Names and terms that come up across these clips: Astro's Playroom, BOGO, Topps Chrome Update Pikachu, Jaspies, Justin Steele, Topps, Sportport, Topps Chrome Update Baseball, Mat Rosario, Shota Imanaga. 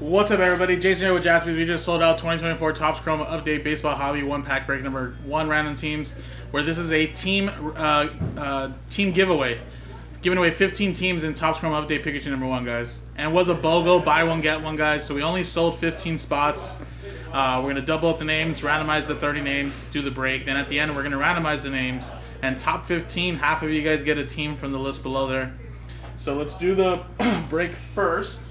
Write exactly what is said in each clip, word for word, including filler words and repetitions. What's up, everybody? Jason here with Jaspies. We just sold out twenty twenty-four Topps Chrome Update Baseball Hobby One Pack Break Number One Random Teams, where this is a team uh, uh, team giveaway, giving away fifteen teams in Topps Chrome Update Pikachu Number One, guys. And it was a BOGO, buy one get one, guys. So we only sold fifteen spots. Uh, we're gonna double up the names, randomize the thirty names, do the break. Then at the end, we're gonna randomize the names, and top fifteen, half of you guys get a team from the list below there. So let's do the break first.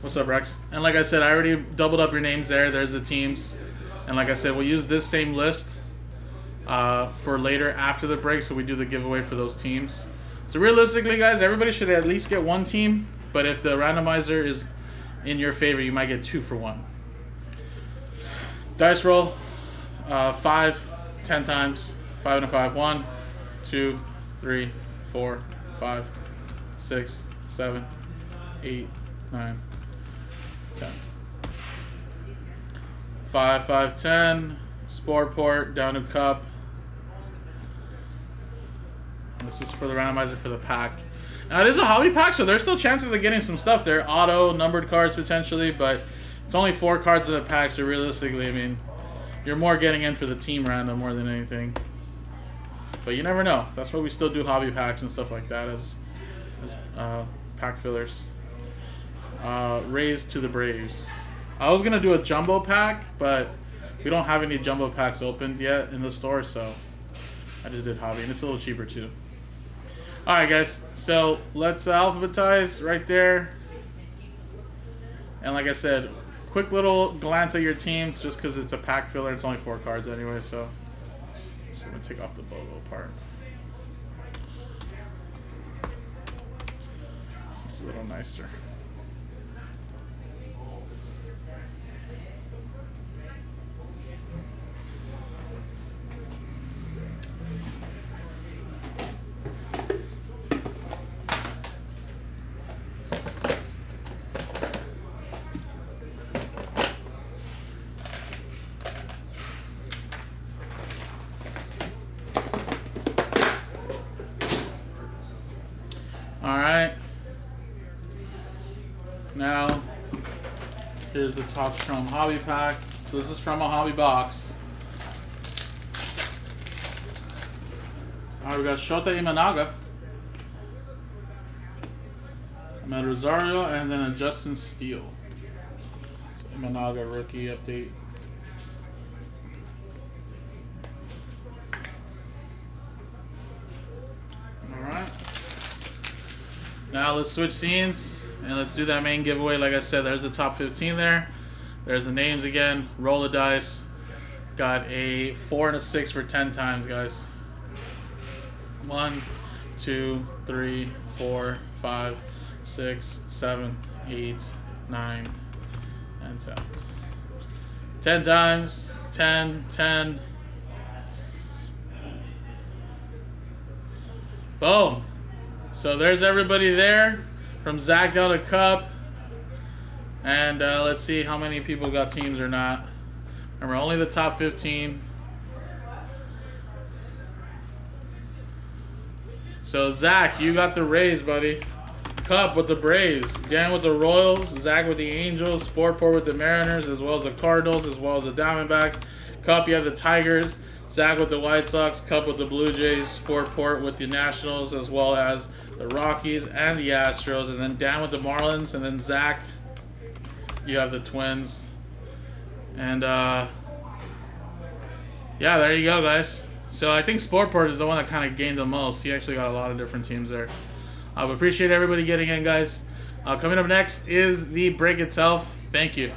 What's up, Rex? And like I said, I already doubled up your names there. There's the teams. And like I said, we'll use this same list uh, for later after the break, so we do the giveaway for those teams. So realistically, guys, everybody should at least get one team. But if the randomizer is in your favor, you might get two for one. Dice roll. Uh, five, ten times. Five and a five. One, two, three, four, five, six, seven, eight, nine. ten. five, five, ten. Sport port, down to cup. This is for the randomizer for the pack. Now, it is a hobby pack, so there's still chances of getting some stuff there. Auto, numbered cards potentially, but it's only four cards in a pack, so realistically, I mean, you're more getting in for the team random more than anything. But you never know. That's why we still do hobby packs and stuff like that as, as uh, pack fillers. Uh, Rays to the Braves. I was gonna do a jumbo pack, but we don't have any jumbo packs opened yet in the store, so I just did hobby, and it's a little cheaper too. All right, guys. So let's alphabetize right there. And like I said, quick little glance at your teams, just because it's a pack filler. It's only four cards anyway, so so I'm gonna take off the BOGO part. It's a little nicer. Now, here's the Topps Chrome Hobby Pack. So this is from a hobby box. All right, we got Shota Imanaga, Mat Rosario, and then a Justin Steele. So Imanaga rookie update. All right. Now let's switch scenes. And let's do that main giveaway. Like I said, there's the top fifteen there. There's the names again. Roll the dice. Got a four and a six for ten times, guys. One, two, three, four, five, six, seven, eight, nine, and ten. Ten times. Ten, ten. Boom. So there's everybody there. From Zach down to Cup. And uh, let's see how many people got teams or not. Remember, only the top fifteen. So, Zach, you got the Rays, buddy. Cup with the Braves. Dan with the Royals. Zach with the Angels. Sportport with the Mariners, as well as the Cardinals, as well as the Diamondbacks. Cup, you have the Tigers. Zach with the White Sox. Cup with the Blue Jays. Sportport with the Nationals, as well as the Rockies and the Astros, and then Dan with the Marlins, and then Zach, you have the Twins. And uh, yeah, there you go, guys. So I think Sportport is the one that kind of gained the most. He actually got a lot of different teams there. I uh, appreciate everybody getting in, guys. Uh, coming up next is the break itself. Thank you.